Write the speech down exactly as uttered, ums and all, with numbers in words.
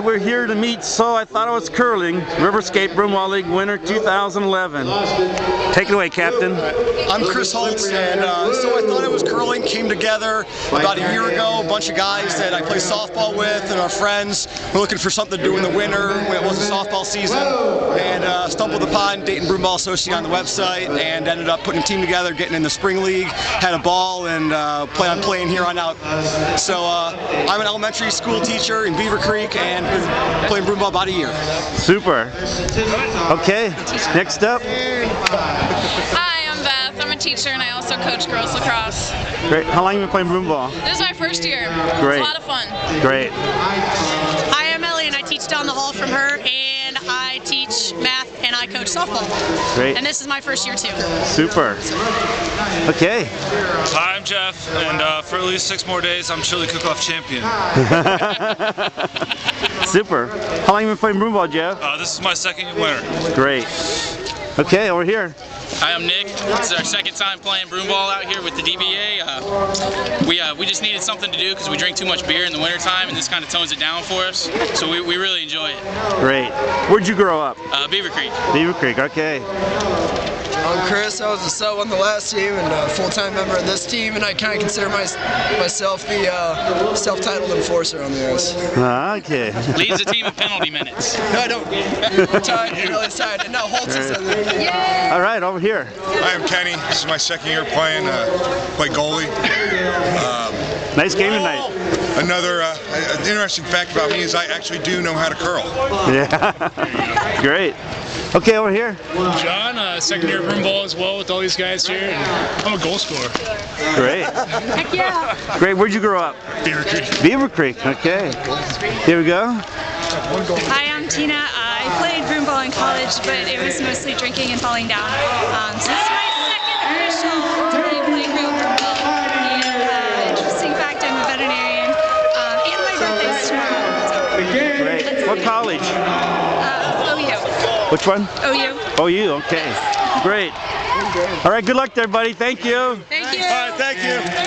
Today we're here to meet So I Thought I Was Curling, Riverscape Broomball League winner two thousand eleven. Take it away, Captain. I'm Chris Holtz, and uh, So I Thought I Was Curling came together about a year ago. A bunch of guys that I play softball with and our friends were looking for something to do in the winter when it wasn't softball season, and uh, stumbled upon Dayton Broomball Association on the website and ended up putting a team together, getting in the spring league, had a ball, and uh, plan on playing here on out. So uh, I'm an elementary school teacher in Beaver Creek, and been playing broomball about a year. Super. Okay, next up. Hi, I'm Beth. I'm a teacher and I also coach girls lacrosse. Great. How long have you been playing broomball? This is my first year. Great. It's a lot of fun. Great. Hi, I'm Ellie and I teach down the hall from her, and I teach math and I coach softball. Great. And this is my first year too. Super. Okay. Hi, I'm Jeff, and uh, for at least six more days I'm Chili Cook-Off champion. Super. How long have you been playing broomball, Jeff? Uh, this is my second winter. Great. Okay, over here. Hi, I'm Nick. This is our second time playing broomball out here with the D B A. Uh, we uh, we just needed something to do because we drink too much beer in the wintertime, and this kind of tones it down for us. So we, we really enjoy it. Great. Where'd you grow up? Uh, Beaver Creek. Beaver Creek, okay. I'm Chris. I was a sub on the last team and a full-time member of this team, and I kind of consider my, myself the uh, self-titled enforcer on the ice. Uh, okay. Leads the team in penalty minutes. No, I don't. I'm tired. I'm really tired. No, Holtz is in there. Yeah. All right, over here. Hi, I'm Kenny. This is my second year playing, uh, play goalie. Um, nice game tonight. Another uh, an interesting fact about me is I actually do know how to curl. Yeah. Great. Okay, over here. John, uh, second year broomball as well with all these guys here. And I'm a goal scorer. Great. Heck yeah. Great. Where'd you grow up? Beaver Creek. Beaver Creek. Okay. Here we go. Hi, I'm Tina. Uh, I played broomball in college, but it was mostly drinking and falling down. Um, so this is my second official time I played real broomball. And uh, interesting fact, I'm a veterinarian. Um, and my birthday's tomorrow. Great. What college? Uh, O U. Which one? O U. O U, okay. Great. All right, good luck there, buddy. Thank you. Thank you. All right, thank you.